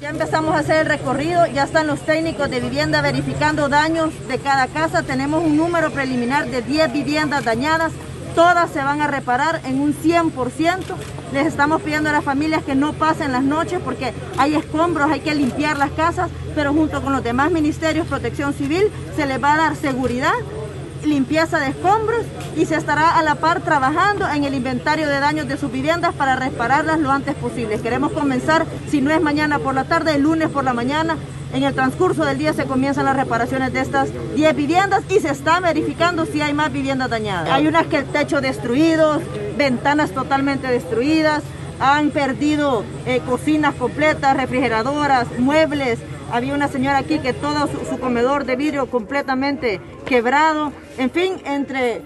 Ya empezamos a hacer el recorrido, ya están los técnicos de vivienda verificando daños de cada casa. Tenemos un número preliminar de 10 viviendas dañadas, todas se van a reparar en un 100%. Les estamos pidiendo a las familias que no pasen las noches porque hay escombros, hay que limpiar las casas, pero junto con los demás ministerios, Protección Civil, se les va a dar seguridad, limpieza de escombros y se estará a la par trabajando en el inventario de daños de sus viviendas para repararlas lo antes posible. Queremos comenzar, si no es mañana por la tarde, el lunes por la mañana. En el transcurso del día se comienzan las reparaciones de estas 10 viviendas y se está verificando si hay más viviendas dañadas. Hay unas que el techo destruido, ventanas totalmente destruidas, han perdido cocinas completas, refrigeradoras, muebles. Había una señora aquí que todo su comedor de vidrio completamente quebrado. En fin, entre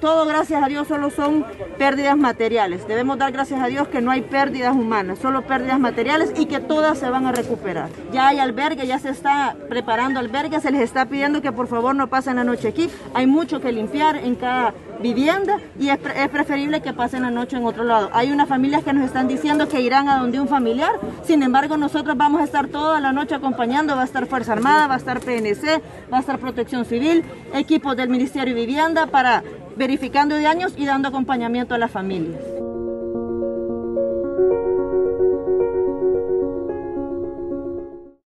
todo gracias a Dios solo son pérdidas materiales. Debemos dar gracias a Dios que no hay pérdidas humanas, solo pérdidas materiales y que todas se van a recuperar. Ya hay albergue, ya se está preparando albergue, se les está pidiendo que por favor no pasen la noche aquí. Hay mucho que limpiar en cada vivienda y es preferible que pasen la noche en otro lado. Hay unas familias que nos están diciendo que irán a donde un familiar, sin embargo nosotros vamos a estar toda la noche acompañando, va a estar Fuerza Armada, va a estar PNC, va a estar Protección Civil, equipos del Ministerio de Vivienda verificando daños y dando acompañamiento a las familias.